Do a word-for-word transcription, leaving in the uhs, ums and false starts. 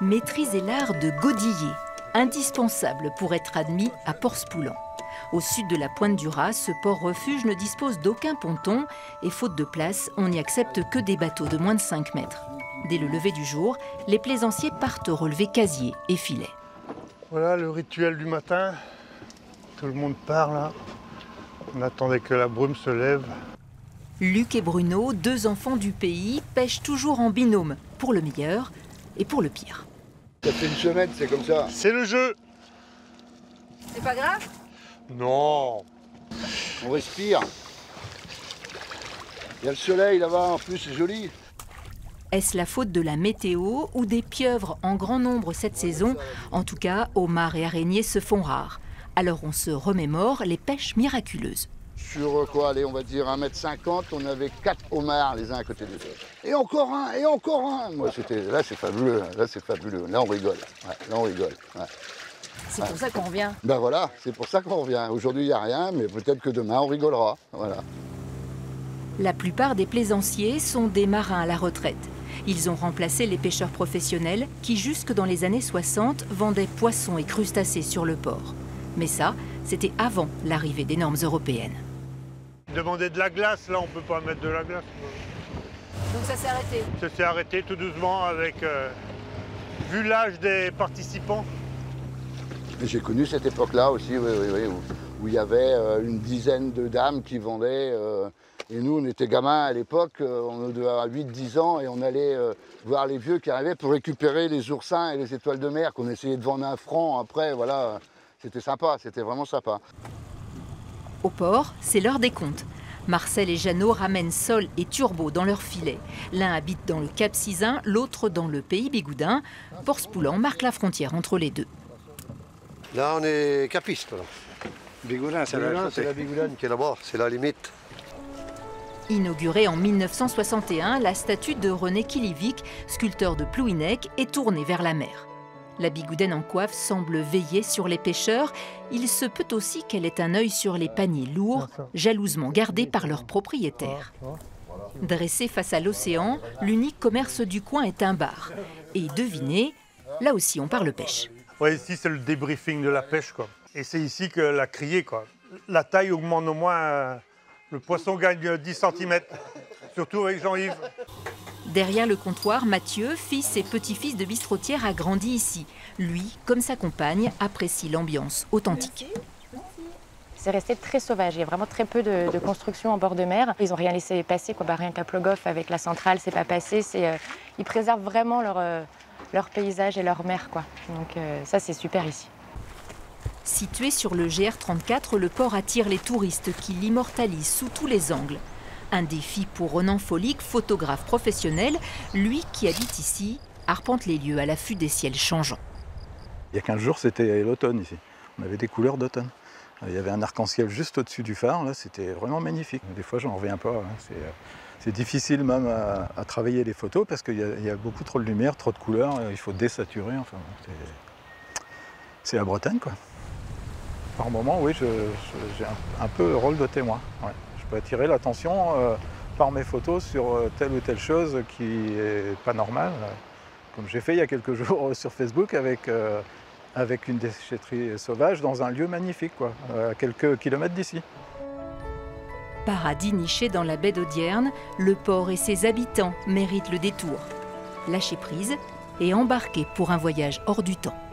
maîtriser l'art de godiller, indispensable pour être admis à Pors Poulhan. Au sud de la pointe du Raz, ce port refuge ne dispose d'aucun ponton et faute de place, on n'y accepte que des bateaux de moins de cinq mètres. Dès le lever du jour, les plaisanciers partent relever casiers et filets. Voilà le rituel du matin. Tout le monde part là. On attendait que la brume se lève. Luc et Bruno, deux enfants du pays, pêchent toujours en binôme, pour le meilleur et pour le pire. Ça fait une semaine, c'est comme ça. C'est le jeu. C'est pas grave ? Non. On respire. Il y a le soleil là-bas, en plus, c'est joli. Est-ce la faute de la météo ou des pieuvres en grand nombre cette saison? En tout cas, homards et araignées se font rares. Alors on se remémore les pêches miraculeuses. Sur quoi, allez, on va dire un mètre cinquante, on avait quatre homards les uns à côté des autres. Et encore un, et encore un. Moi, c'était, là, c'est fabuleux, là, c'est fabuleux. Là, on rigole, ouais, là, on rigole. Ouais. C'est pour ça qu'on revient. Ben voilà, c'est pour ça qu'on revient. Aujourd'hui, il n'y a rien, mais peut-être que demain, on rigolera. Voilà. La plupart des plaisanciers sont des marins à la retraite. Ils ont remplacé les pêcheurs professionnels qui, jusque dans les années soixante, vendaient poissons et crustacés sur le port. Mais ça, c'était avant l'arrivée des normes européennes. Demander de la glace, là, on ne peut pas mettre de la glace. Donc ça s'est arrêté? Ça s'est arrêté tout doucement avec, euh, vu l'âge des participants. J'ai connu cette époque-là aussi, oui, oui, oui, où, où il y avait euh, une dizaine de dames qui vendaient. Euh, et nous, on était gamins à l'époque, euh, on devait avoir huit dix ans, et on allait euh, voir les vieux qui arrivaient pour récupérer les oursins et les étoiles de mer, qu'on essayait de vendre un franc après, voilà. C'était sympa, c'était vraiment sympa. Au port, c'est l'heure des comptes. Marcel et Jeannot ramènent Sol et Turbo dans leur filet. L'un habite dans le cap Sizun, l'autre dans le pays Bigouden. Pors Poulhan marque la frontière entre les deux. Là, on est capiste. Bigouden, c'est la, la bigoudène qui est là-bas, c'est la limite. Inaugurée en mille neuf cent soixante et un, la statue de René Quillivic, sculpteur de Plouhinec, est tournée vers la mer. La bigoudène en coiffe semble veiller sur les pêcheurs. Il se peut aussi qu'elle ait un œil sur les paniers lourds, jalousement gardés par leurs propriétaires. Dressé face à l'océan, l'unique commerce du coin est un bar. Et devinez, là aussi on parle pêche. Ouais, ici, c'est le débriefing de la pêche, quoi. Et c'est ici que la criée, quoi. La taille augmente au moins. Euh, le poisson gagne dix centimètres, surtout avec Jean-Yves. Derrière le comptoir, Mathieu, fils et petit-fils de bistrotière, a grandi ici. Lui, comme sa compagne, apprécie l'ambiance authentique. C'est resté très sauvage. Il y a vraiment très peu de, de construction en bord de mer. Ils n'ont rien laissé passer, quoi. Bah, rien qu'à Plogoff, avec la centrale, c'est pas passé. C'est, euh, ils préservent vraiment leur... Euh, leur paysage et leur mer, quoi. Donc euh, ça, c'est super ici. Situé sur le G R trente-quatre, le port attire les touristes qui l'immortalisent sous tous les angles. Un défi pour Renan Folic, photographe professionnel. Lui, qui habite ici, arpente les lieux à l'affût des ciels changeants. Il y a quinze jours, c'était l'automne ici. On avait des couleurs d'automne. Il y avait un arc-en-ciel juste au-dessus du phare. Là, c'était vraiment magnifique. Des fois, j'en reviens pas. Hein. C'est difficile même à, à travailler les photos parce qu'il y, y a beaucoup trop de lumière, trop de couleurs, il faut désaturer. Enfin, c'est la Bretagne, quoi. Par moments, oui, j'ai un, un peu le rôle de témoin. Ouais. Je peux attirer l'attention euh, par mes photos sur euh, telle ou telle chose qui n'est pas normale, euh, comme j'ai fait il y a quelques jours euh, sur Facebook avec, euh, avec une déchetterie sauvage dans un lieu magnifique, quoi, euh, à quelques kilomètres d'ici. Paradis niché dans la baie d'Audierne, le port et ses habitants méritent le détour. Lâcher prise et embarquer pour un voyage hors du temps.